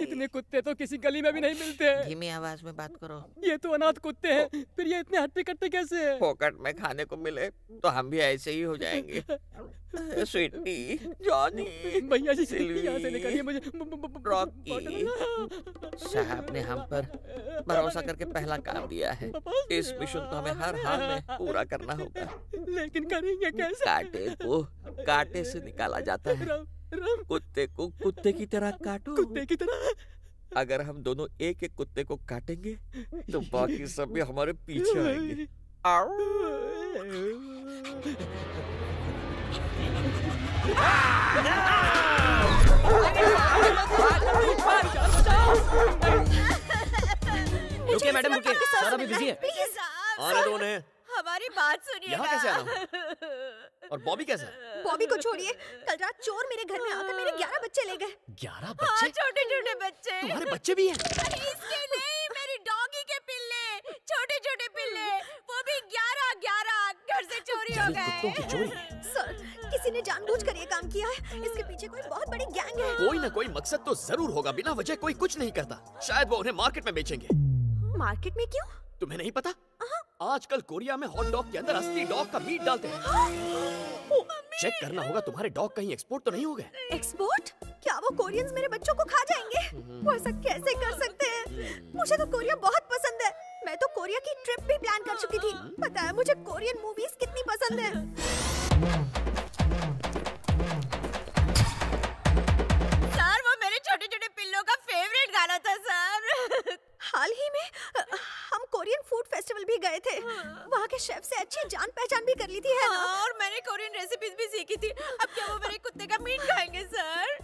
इतने कुत्ते तो किसी गली में भी नहीं मिलते। धीमी आवाज में बात करो। ये तो अनाथ कुत्ते हैं, फिर ये इतने हट्टे कट्टे कैसे? पॉकेट में खाने को मिले तो हम भी ऐसे ही हो जाएंगे। स्वीटी, जॉनी, भैया जी यहाँ से निकालिए मुझे। रॉकी साहब ने हम पर भरोसा करके पहला काम दिया है। इस मिशन को हमें हर हाल में पूरा करना होगा। लेकिन करेंगे कैसे? कांटे को कांटे से निकाला जाता है। कुत्ते को कुत्ते की तरह काटो। कुत्ते की तरह? अगर हम दोनों एक एक कुत्ते को काटेंगे तो बाकी सब भी हमारे पीछे आएंगे। रुकिए मैडम, रुकिए, सर अभी बिजी है। आने दो उन्हें। हमारी बात सुनिए। यहाँ कैसे आना? और बॉबी कैसा? बॉबी को छोड़िए, कल रात चोर मेरे घर में आकर मेरे 11 बच्चे ले गए। 11 बच्चे? छोटे छोटे बच्चे। तुम्हारे बच्चे भी हैं? इसके नहीं, मेरी डॉगी के पिल्ले, छोटे छोटे पिल्ले, वो भी 11 घर से चोरी हो गए। सर, किसी ने जानबूझकर ये काम किया है। इसके पीछे कोई बहुत बड़ी गैंग है। कोई ना कोई मकसद तो जरूर होगा। बिना वजह कोई कुछ नहीं करता। शायद वो उन्हें मार्केट में बेचेंगे। मार्केट में क्यों? तुम्हें नहीं पता? आजकल कोरिया में हॉट डॉग के अंदर असली डॉग का मीट डालते हैं। चेक करना होगा तुम्हारे डॉग कहीं एक्सपोर्ट तो नहीं हो गए। एक्सपोर्ट? क्या वो कोरियंस मेरे बच्चों को खा जाएंगे? वो ऐसा कैसे कर सकते हैं? मुझे तो कोरिया बहुत पसंद है। मैं तो कोरिया की ट्रिप भी प्लान कर चुकी थी। पता है मुझे कोरियन मूवीज कितनी पसंद है। सर वो मेरे छोटे छोटे पिल्लों का फेवरेट गाना था सर। हाल ही में हम कोरियन फूड फेस्टिवल भी गए थे। वहाँ के शेफ से अच्छी जान पहचान भी कर ली थी है ना? और मैंने कोरियन रेसिपीज भी सीखी थी। अब क्या वो मेरे कुत्ते का मीट खाएंगे सर?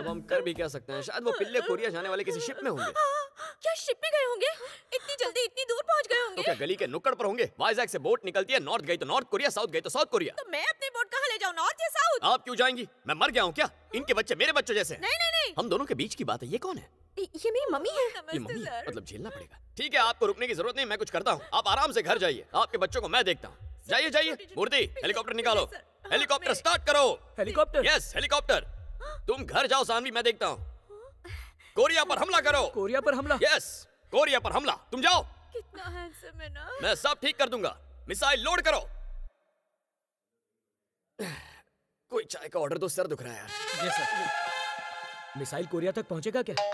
अब हम कर भी क्या सकते हैं। शायद वो पिल्ले कोरिया जाने वाले किसी शिप में होंगे। क्या शिप में गए होंगे? इतनी जल्दी इतनी दूर पहुँच गए होंगे? तो क्या गली के नुक्कड़ पर होंगे? वाइजैक से बोट निकलती है। नॉर्थ गई तो नॉर्थ कोरिया, साउथ गई तो साउथ कोरिया। तो मैं अपनी बोट कहाँ ले जाऊँ, नॉर्थ या साउथ? आप क्यों जाएंगी? मैं मर गया हूँ क्या? इनके बच्चे मेरे बच्चों जैसे। नहीं, हम दोनों के बीच की बात है। ये कौन है? ये मेरी मम्मी है। ये मम्मी है, मतलब झेलना पड़ेगा। ठीक है, आपको रुकने की जरूरत नहीं। मैं कुछ करता हूँ, आप आराम से घर जाइए। आपके बच्चों को मैं देखता हूँ। जाइए जाइए। मूर्ति, हेलीकॉप्टर निकालो। हेलीकॉप्टर स्टार्ट करो। हेलीकॉप्टर? Yes, helicopter. तुम घर जाओ सानवी, मैं देखता हूँ। कोरिया पर हमला करो। कोरिया पर हमला? यस, कोरिया पर हमला। तुम जाओ। कितना हैंडसम है ना? मैं सब ठीक कर दूंगा। मिसाइल लोड करो। कोई चाय का ऑर्डर दो, सर दुख रहा है यार। Yes sir. मिसाइल कोरिया तक पहुंचेगा क्या?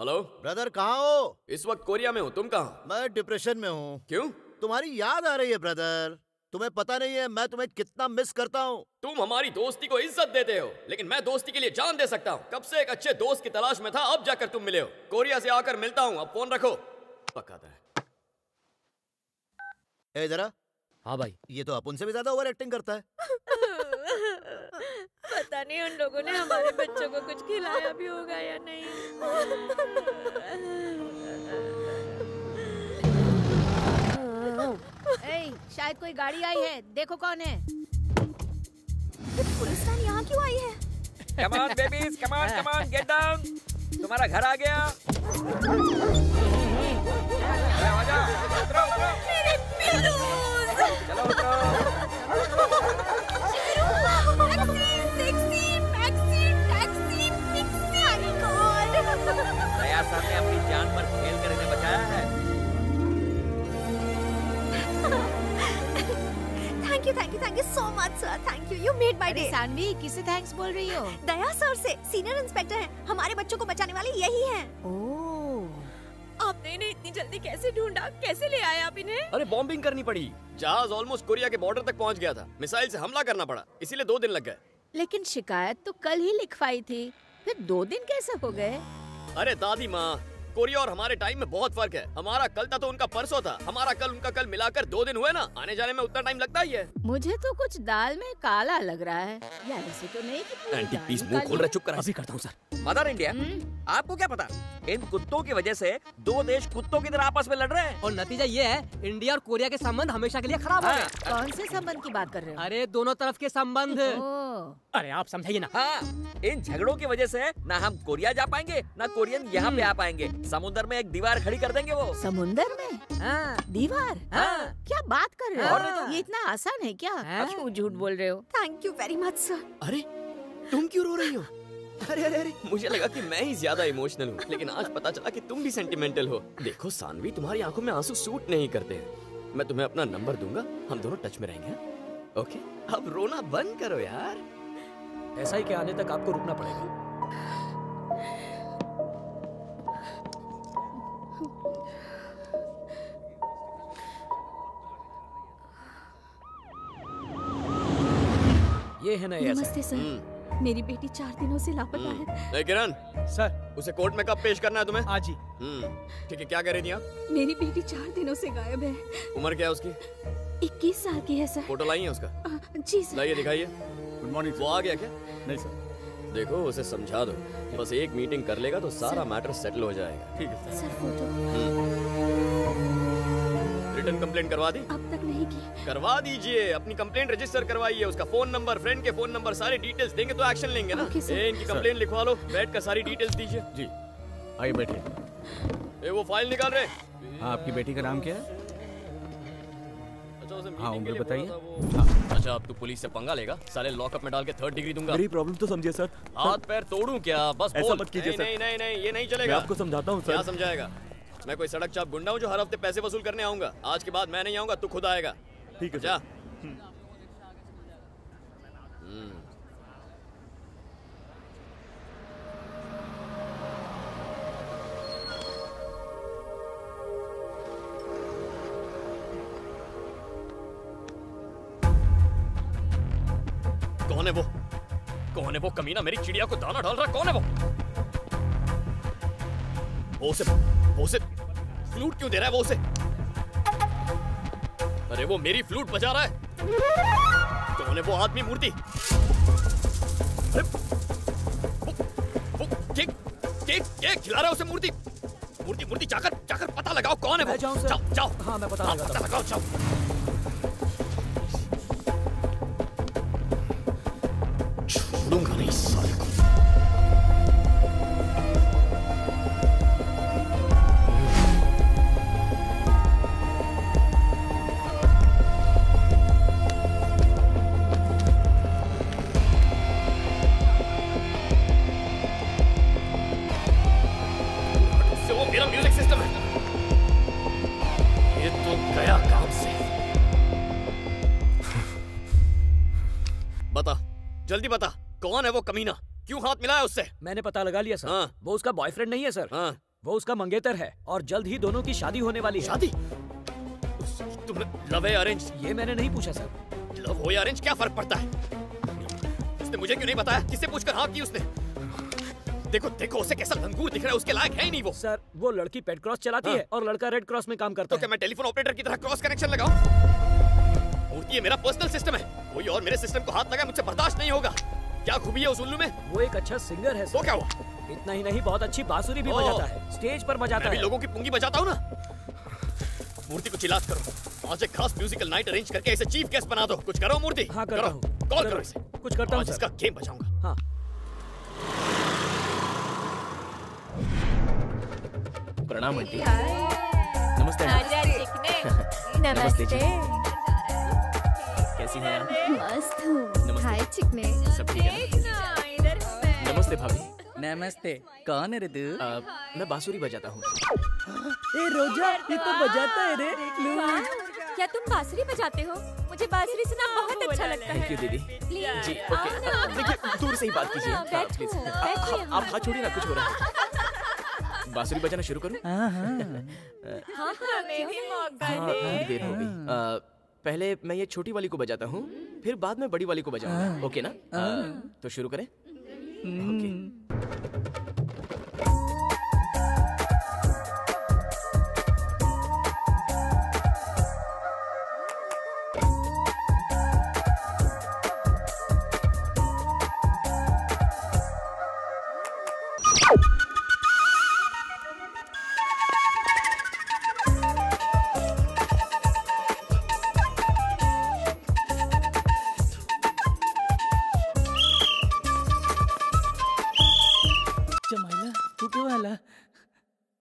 हेलो ब्रदर, कहाँ हो? इस वक्त कोरिया में हूँ, तुम कहाँ? मैं डिप्रेशन में हूँ। क्यों? तुम्हारी याद आ रही है ब्रदर। तुम्हें पता नहीं है मैं तुम्हें कितना मिस करता हूँ। तुम हमारी दोस्ती को इज्जत देते हो, लेकिन मैं दोस्ती के लिए जान दे सकता हूँ। कब से एक अच्छे दोस्त की तलाश में था, अब जाकर तुम मिले हो। कोरिया से आकर मिलता हूँ, अब फोन रखो। पक्का था। ए जरा। हाँ भाई। ये तो अब उनसे भी ज्यादा ओवर एक्टिंग करता है। पता नहीं उन लोगों ने हमारे बच्चों को कुछ खिलाया भी होगा या नहीं। ए, शायद कोई गाड़ी आई है, देखो कौन है। पुलिस वैन यहाँ क्यों आई है? Come on babies, come on, come on, get down. तुम्हारा घर आ गया। आजा, उतरो, उतरो। मेरे पिल्लू। चलो उतरो। दया साहब ने अपनी जान पर खेल कर इन्हें बचाया है। Thank you so much sir, thank you, you made my day. Saanvi, किसे थैंक्स बोल रही हो? दया सर से, सीनियर इंस्पेक्टर हैं। हमारे बच्चों को बचाने वाले यही हैं। ओह, आपने इन्हें इतनी जल्दी कैसे ढूंढा, कैसे ले आए आप इन्हें? अरे बॉम्बिंग करनी पड़ी। जहाज ऑलमोस्ट कोरिया के बॉर्डर तक पहुँच गया था। मिसाइल से हमला करना पड़ा, इसीलिए 2 दिन लग गए। लेकिन शिकायत तो कल ही लिखवाई थी, फिर 2 दिन कैसे हो गए? अरे दादी माँ, कोरिया और हमारे टाइम में बहुत फर्क है। हमारा कल था तो उनका परसों था, हमारा कल उनका कल मिलाकर 2 दिन हुए ना। आने जाने में उतना टाइम लगता ही है। मुझे तो कुछ दाल में काला लग रहा है यार, ऐसे तो नहीं कि आंटी प्लीज मुंह खोल रहा, चुप करा। अभी करता हूँ सर। मदर इंडिया, आपको क्या पता इन कुत्तों की वजह से 2 देश कुत्तों की तरह आपस में लड़ रहे हैं और नतीजा ये है इंडिया और कोरिया के संबंध हमेशा के लिए खराब हो गए। कौन से संबंध की बात कर रहे हो? अरे दोनों तरफ के संबंध। अरे आप समझाइए ना। हाँ, इन झगड़ों की वजह से ना हम कोरिया जा पाएंगे ना कोरियन यहाँ पे आ पाएंगे। समुद्र में एक दीवार खड़ी कर देंगे वो। समुद्र में? हाँ। दीवार? हाँ। क्या बात कर रहे हो? हाँ। ये इतना आसान है क्या? क्यों झूठ बोल रहे हो? Thank you very much sir. अरे तुम क्यों रो रही हो? अरे अरे अरे मुझे लगा कि मैं ही ज्यादा इमोशनल हूँ, लेकिन आज पता चला कि तुम भी सेंटिमेंटल हो। देखो सानवी, तुम्हारी आंखों में आंसू सूट नहीं करते हैं। मैं तुम्हें अपना नंबर दूंगा, हम दोनों टच में रहेंगे। ओके, अब रोना बंद करो यार। ऐसा ही कि आने तक आपको रुकना पड़ेगा। ये है ना ये। नमस्ते सर, मेरी बेटी 4 दिनों से लापता है। किरण सर, उसे कोर्ट में कब पेश करना है तुम्हें? आज ही। ठीक है, क्या कर रही थी आप? मेरी बेटी 4 दिनों से गायब है। उम्र क्या है उसकी? 21 साल की है सर। फोटो लाई है उसका? जी सर। लाइए दिखाइए। Good morning. वो आ गया क्या? नहीं सर। देखो उसे समझा दो, बस एक मीटिंग कर लेगा तो सारा मैटर सेटल हो जाएगा। ठीक है सर। फोटो रिटर्न कम्प्लेंट करवा दी? अब तक नहीं की। करवा दीजिए, अपनी कम्प्लेंट रजिस्टर करवाइए। उसका फोन नंबर, फ्रेंड के फोन नंबर, सारी डिटेल्स देंगे तो एक्शन लेंगे ना। इनकी कम्प्लेंट लिखवा लो, बैठ कर सारी डिटेल्स दीजिए। जी आइए बैठिए। वो फाइल निकाल रहे हैं। आपकी बेटी का नाम क्या है? हाँ उम्र बताइए। अच्छा अब तू पुलिस से पंगा लेगा? साले लॉकअप में डाल के 3rd डिग्री दूंगा। मेरी प्रॉब्लम तो समझिए सर। हाथ पैर तोड़ूं क्या? बस ऐसा मत कीजिए सर। नहीं नहीं नहीं, ये नहीं चलेगा। मैं आपको समझाता हूँ सर। क्या समझाएगा? मैं कोई सड़क चाप गुंडा हूँ जो हर हफ्ते पैसे वसूल करने आऊंगा? आज के बाद मैं नहीं आऊंगा, तू खुद आएगा। ठीक है जा। कौन है वो? कौन है वो कमीना? मेरी चिड़िया को दाना डाल रहा, कौन है वो? वो उसे फ्लूट क्यों दे रहा है? वो उसे, अरे वो मेरी फ्लूट बजा रहा है। कौन है वो आदमी मूर्ति? अरे वो केक खिला रहा है उसे। मूर्ति मूर्ति मूर्ति जाकर पता लगाओ कौन है वो। जाओ। हाँ मैं पता लगाओ। जाओ। दूंगा नहीं साले को। इससे वो मेरा म्यूजिक सिस्टम है। ये तो गया काम से। बता जल्दी, बता कौन है वो कमीना? क्यों हाथ मिलाया उससे? मैंने पता लगा लिया सर। हाँ। वो उसका बॉयफ्रेंड नहीं है सर। हाँ। वो उसका मंगेतर है और जल्द ही दोनों की शादी होने वाली है। शादी? तुमने लव है अरेंज? ये मैंने नहीं पूछा सर। लव हो या अरेंज क्या फर्क पड़ता है? उसने मुझे क्यों नहीं बताया? किससे पूछकर हाँ की उसने? देखो उसे कैसा लंगूर दिख रहा है, उसके लायक है ही नहीं वो। सर वो लड़की पेड क्रॉस चलाती है और लड़का रेड क्रॉस में काम करता है। तो क्या मैं टेलीफोन ऑपरेटर की तरह क्रॉस कनेक्शन लगाऊं? मूर्ति ये मेरा पर्सनल सिस्टम है, कोई और मेरे सिस्टम को हाथ लगाए मुझसे बर्दाश्त नहीं होगा। क्या खूबी है उस उल्लू में? वो एक अच्छा सिंगर है। तो क्या हुआ? इतना ही नहीं, बहुत अच्छी बांसुरी भी बजाता है, स्टेज पर बजाता है। मैं भी लोगों की पूंगी बजाता हूँ ना। मूर्ति को चिल्लात करो, आज एक खास म्यूजिकल नाइट अरेंज करके इसे चीफ गेस्ट बना दो। कुछ करो मूर्ति। हाँ करता हूँ। कॉल करो इसे। कुछ करता हूँ, इसका गेम बजाऊंगा। हाँ प्रणाम आंटी। नमस्ते। नमस्ते। कैसी हैं आप? मस्त हूँ। हाय चिकने, सब ठीक है? नमस्ते भाभी। नमस्ते। कौन है रे तू? मैं बांसुरी बजाता हूँ। ए रोजा, ये तो बजाता है रे। क्या तुम बांसुरी बजाते हो? मुझे बांसुरी सुनना बहुत अच्छा लगता है। थैंक यू दीदी। जी ओके। देखिए दूर से ही बात कीजिए। आप हाथ छोड़िए ना, कुछ हो रहा है। बांसुरी बजाना शुरू करूँ? हाँ। पहले मैं ये छोटी वाली को बजाता हूँ, फिर बाद में बड़ी वाली को बजाऊंगा। ओके ना? तो शुरू करें। ओके।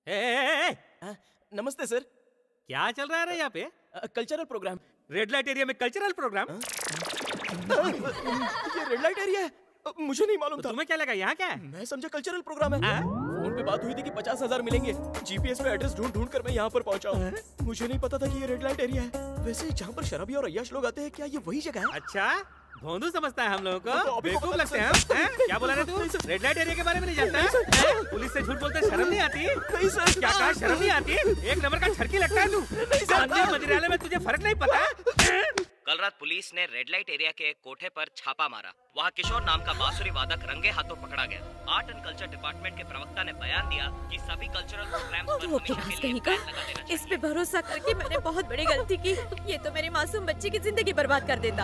नमस्ते सर, क्या चल रहा है यहाँ पे? Cultural programme. Red light area में कल्चरल प्रोग्राम? ये रेड लाइट एरिया है? मुझे नहीं मालूम था। तुम्हें क्या लगा यहाँ क्या है? मैं समझा कल्चरल प्रोग्राम है। फोन पे बात हुई थी कि 50,000 मिलेंगे। जीपीएस पे एड्रेस ढूंढ ढूंढ कर मैं यहाँ पर पहुँचा हूँ। मुझे नहीं पता था कि ये रेड लाइट एरिया है। वैसे जहाँ पर शराबी और अय्याश लोग आते हैं, क्या ये वही जगह है? अच्छा, भोंदू समझता है हम लोगों को, बेवकूफ लगते हैं हम। क्या बोला रे तू? रेड लाइट एरिया के बारे में नहीं जानता? पुलिस से झूठ बोलते शर्म नहीं आती? नहीं सर। क्या कहा, शर्म नहीं आती? एक नंबर का छरकी लगता है तू। मंदिरालय में तुझे फर्क नहीं पता? कल रात पुलिस ने रेड लाइट एरिया के एक कोठे पर छापा मारा। वहाँ किशोर नाम का बांसुरी वादक रंगे हाथों पकड़ा गया। आर्ट एंड कल्चर डिपार्टमेंट के प्रवक्ता ने बयान दिया कि सभी कल्चरल प्रोग्राम्स पर हमेशा के लिए बैन लगा देना चाहिए। इस पे भरोसा करके मैंने बहुत बड़ी गलती की। ये तो मेरे मासूम बच्चे की जिंदगी बर्बाद कर देता।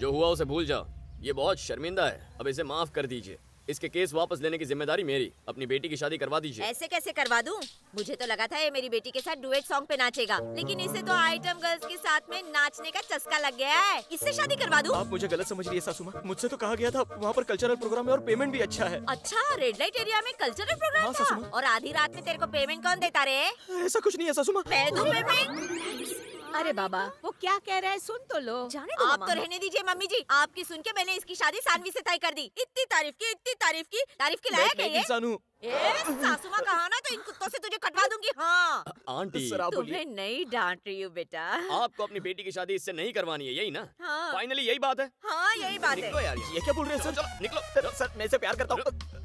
जो हुआ उसे भूल जाओ। ये बहुत शर्मिंदा है, अब इसे माफ कर दीजिए। इसके केस वापस लेने की जिम्मेदारी मेरी। अपनी बेटी की शादी करवा दीजिए। ऐसे कैसे करवा दूं? मुझे तो लगा था ये मेरी बेटी के साथ डुएट सॉन्ग पे नाचेगा, लेकिन इसे तो आइटम गर्ल्स के साथ में नाचने का चस्का लग गया है। इससे शादी करवा दूं? आप मुझे गलत समझ रही है सासू माँ। मुझसे तो कहा गया था वहाँ पर कल्चरल प्रोग्राम है और पेमेंट भी अच्छा है। अच्छा, रेड लाइट एरिया में कल्चरल प्रोग्राम था और आधी रात में तेरे को पेमेंट कौन देता रे? ऐसा कुछ नहीं है सासू माँ। अरे बाबा, वो क्या कह रहा है सुन तो लो। जाने दो, आप तो रहने दीजिए मम्मी जी। आपकी सुन के मैंने इसकी शादी सानवी से तय कर दी। इतनी तारीफ की लायक है ये सानू। सासू माँ कहा ना, तो इन कुत्तों से तुझे कटवा दूंगी। हाँ आंटी, तुम्हें नहीं डांट रही हूँ बेटा। आपको अपनी बेटी की शादी इससे नहीं करवानी है, यही ना? फाइनली यही बात है। हाँ यही बात है। ये क्या बोल रहे हैं सर? निकलो सर, मैं इसे प्यार करता हूँ।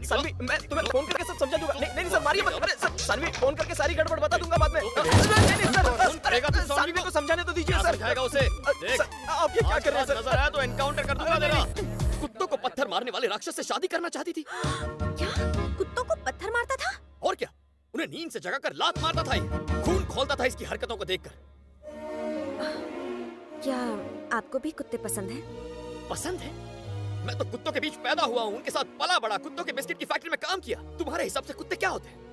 सानवी, मैं तुम्हें फोन करके सब समझा दूंगा। नहीं सर, मारिए मत। सानवी, फोन करके सारी गड़बड़ बता दूंगा बाद में। सानवी को समझाने तो दीजिए सर। जाएगा उसे। आप ये क्या कर रहे हैं सर? तो एनकाउंटर कर दूंगा। कुत्तों को पत्थर मारने वाले राक्षस से शादी करना चाहती थी। क्या कुत्तों को पत्थर मारता था? और क्या, उन्हें नींद से जगाकर लात मारता था। ये खून खोलता था इसकी हरकतों को देखकर। क्या आपको भी कुत्ते पसंद हैं? पसंद है? मैं तो कुत्तों के बीच पैदा हुआ हूँ, उनके साथ पला बड़ा, कुत्तों के बिस्किट की फैक्ट्री में काम किया। तुम्हारे हिसाब से कुत्ते क्या होते हैं?